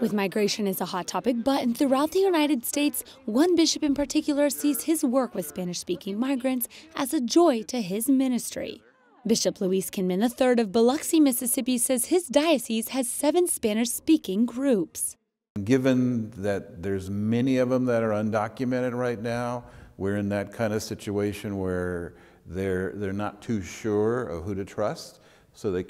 With migration as a hot topic, but throughout the United States, one bishop in particular sees his work with Spanish-speaking migrants as a joy to his ministry. Bishop Louis Kihneman III of Biloxi, Mississippi, says his diocese has 7 Spanish-speaking groups. Given that there's many of them that are undocumented right now, we're in that kind of situation where they're not too sure of who to trust, so they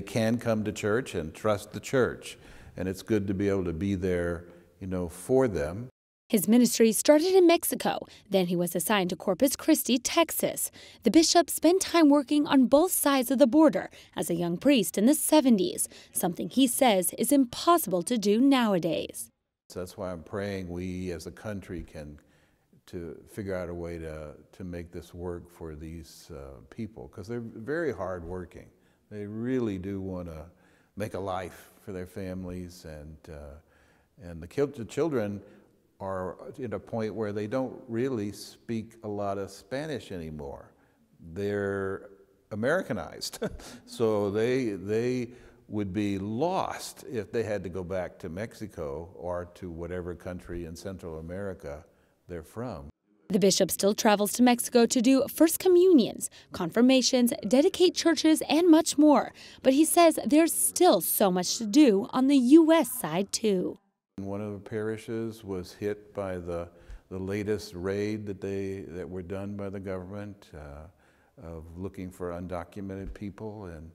can come to church and trust the church, and it's good to be able to be there, you know, for them. His ministry started in Mexico, then he was assigned to Corpus Christi, Texas. The bishop spent time working on both sides of the border as a young priest in the 70s, something he says is impossible to do nowadays. So that's why I'm praying we as a country can figure out a way to make this work for these people, because they're very hard working. They really do want to make a life for their families, and the children are at a point where they don't really speak a lot of Spanish anymore. They're Americanized, so they would be lost if they had to go back to Mexico or to whatever country in Central America they're from. The bishop still travels to Mexico to do first communions, confirmations, dedicate churches, and much more. But he says there's still so much to do on the U.S. side, too. One of the parishes was hit by the latest raid that were done by the government of looking for undocumented people. And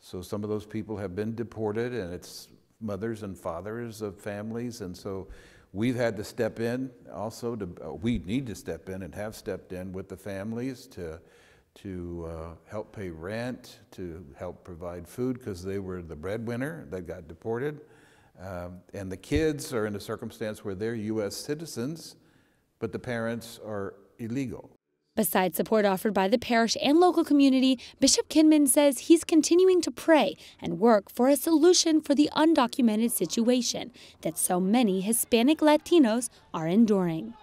so some of those people have been deported, and it's mothers and fathers of families. And so we've had to step in also, we need to step in and have stepped in with the families to help pay rent, to help provide food, because they were the breadwinner that got deported. And the kids are in a circumstance where they're U.S. citizens, but the parents are illegal. Besides support offered by the parish and local community, Bishop Kihneman says he's continuing to pray and work for a solution for the undocumented situation that so many Hispanic Latinos are enduring.